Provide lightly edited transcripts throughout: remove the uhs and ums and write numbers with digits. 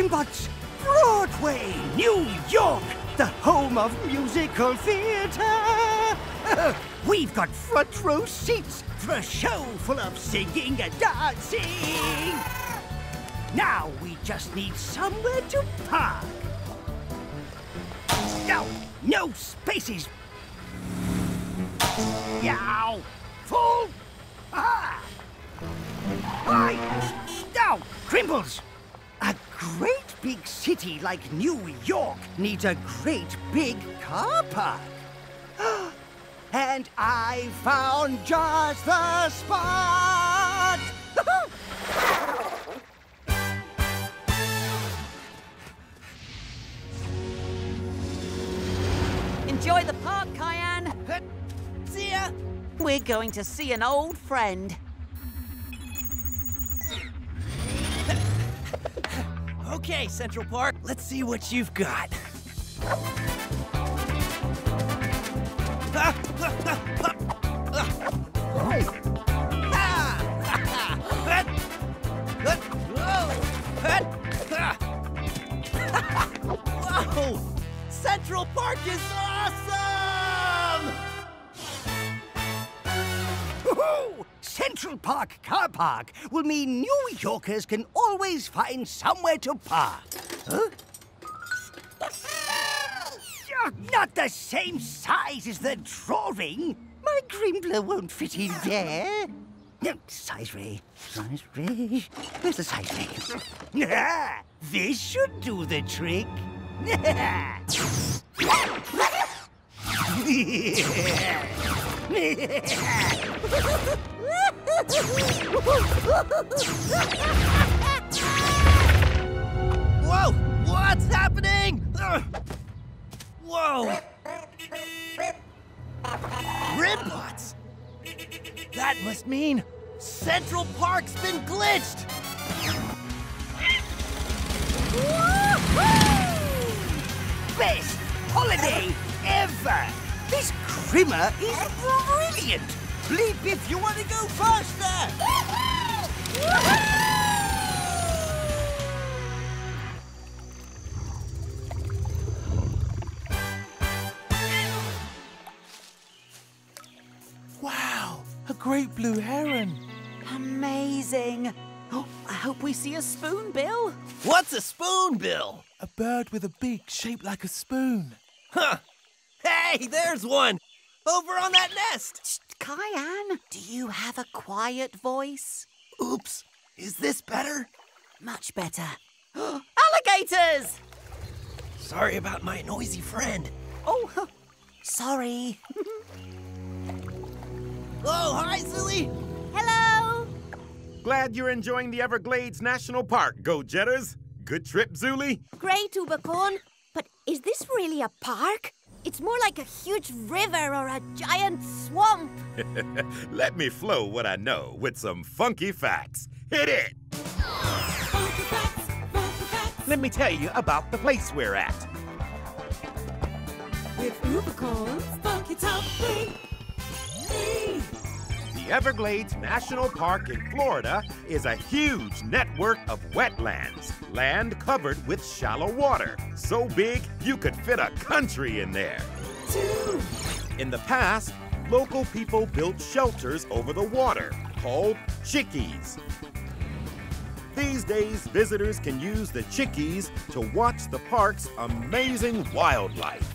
Grimbot's Broadway, New York, the home of musical theatre. We've got front row seats for a show full of singing and dancing. Now we just need somewhere to park. No, no spaces. Yow, fool. Ah. I, now, Crimbles. A great big city like New York needs a great big car park. And I found just the spot! Enjoy the park, Kyan. See ya. We're going to see an old friend. Okay, Central Park, let's see what you've got. Whoa! Central Park is awesome! Woohoo! Central Park Car Park will mean New Yorkers can always find somewhere to park. Huh? You're not the same size as the drawing. My Grimbler won't fit in there. No, size ray. Size ray. Where's the size ray? Ah, this should do the trick. Whoa! What's happening? Whoa! Grimbots? That must mean Central Park's been glitched! Woo-hoo! Best holiday ever! This Grimmer is brilliant! Bleep if you want to go faster! Woo-hoo! Woo-hoo! Great blue heron. Amazing. Oh, I hope we see a spoonbill. What's a spoonbill? A bird with a beak shaped like a spoon. Huh. Hey, there's one. Over on that nest. Shh, Kyan, do you have a quiet voice? Oops. Is this better? Much better. Alligators! Sorry about my noisy friend. Oh, sorry. Oh, hi, Xuli! Hello! Glad you're enjoying the Everglades National Park, Go Jetters. Good trip, Xuli. Great, Ubercorn. But is this really a park? It's more like a huge river or a giant swamp. Let me flow what I know with some funky facts. Hit it! Funky facts, funky facts. Let me tell you about the place we're at. With Ubercorn's funky top three. The Everglades National Park in Florida is a huge network of wetlands, land covered with shallow water, so big you could fit a country in there. Two. In the past, local people built shelters over the water called chickies. These days, visitors can use the chickies to watch the park's amazing wildlife.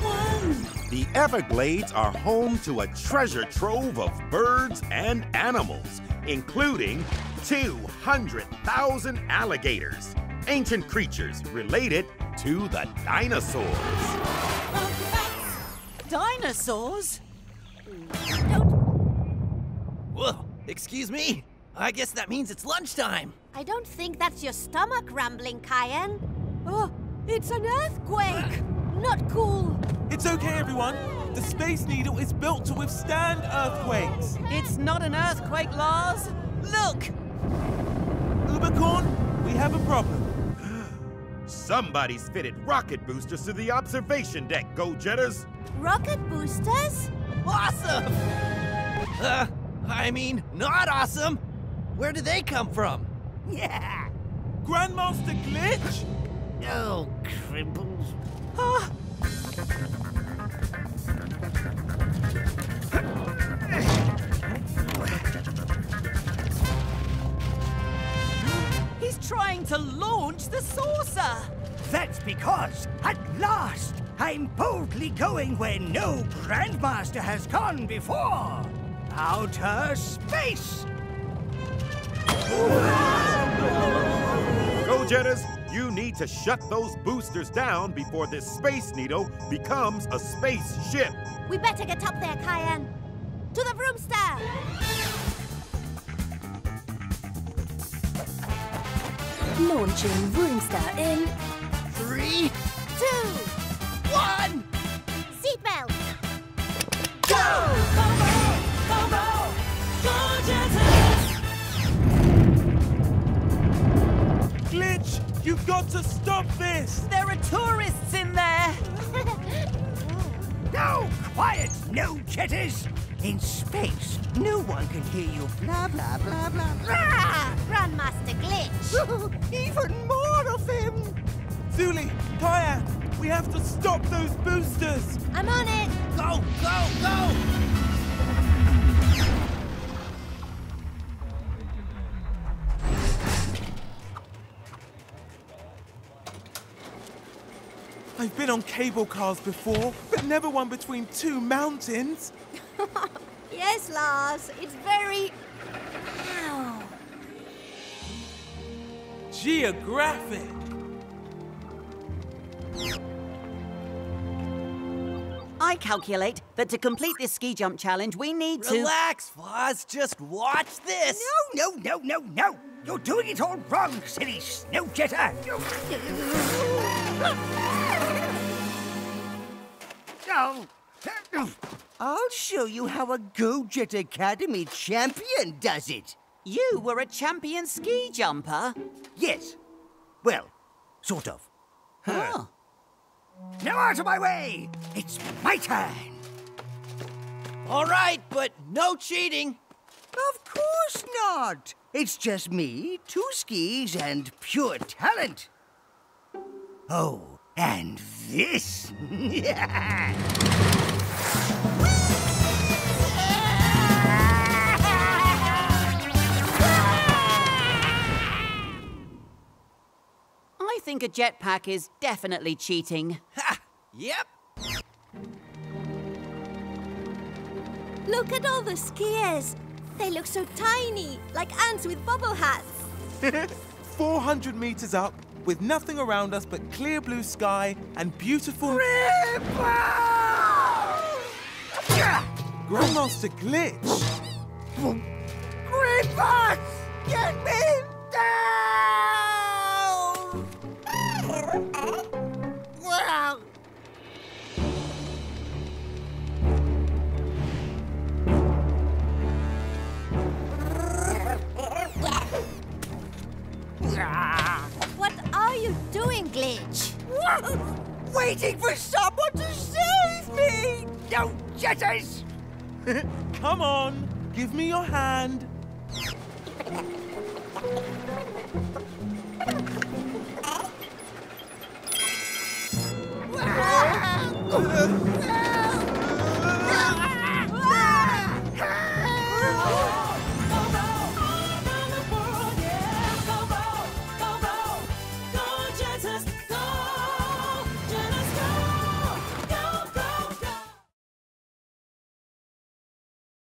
One. The Everglades are home to a treasure trove of birds and animals, including 200,000 alligators, ancient creatures related to the dinosaurs. Dinosaurs? Whoa, excuse me. I guess that means it's lunchtime. I don't think that's your stomach rumbling, Kyan. Oh, it's an earthquake. Not cool. It's okay, everyone. The Space Needle is built to withstand earthquakes. It's not an earthquake, Lars. Look! Ubercorn, we have a problem. Somebody's fitted rocket boosters to the observation deck, Go Jetters. Rocket boosters? Awesome! I mean, not awesome. Where do they come from? Yeah. Grandmaster Glitch? Oh, crimples. Ah. He's trying to launch the saucer. That's because, at last, I'm boldly going where no Grandmaster has gone before. Outer space! Go Jetters, you need to shut those boosters down before this Space Needle becomes a spaceship. We better get up there, Kyan. To the Vroomster! Launching Vroomster in 3, 2, 1! Seatbelt! Go! Glitch, you've got to stop this! There are tourists in there! No! Quiet, no Jetters! In space, no one can hear you blah, blah, blah, blah, blah! Grandmaster Glitch! Even more of him! Xuli, Kyan, we have to stop those boosters! I'm on it! Go, go, go! I've been on cable cars before, but never one between two mountains. Yes, Lars, it's very... Ow. Geographic. I calculate that to complete this ski jump challenge, we need to... Relax, Lars, just watch this. No, no, no, no, no. You're doing it all wrong, silly snow jetter. I'll show you how a Go Jet Academy champion does it. You were a champion ski jumper? Yes. Well, sort of. Huh. Now out of my way! It's my turn! All right, but no cheating. Of course not. It's just me, 2 skis, and pure talent. Oh. And this! I think a jetpack is definitely cheating. Ha! Yep! Look at all the skiers! They look so tiny, like ants with bubble hats! 400 meters up, with nothing around us but clear blue sky and beautiful... Grimbot! Grandmaster Glitch! Grimbot! Get me down! Wow! What are you doing, Glitch? Waiting for someone to save me! No Jetters! Come on, give me your hand.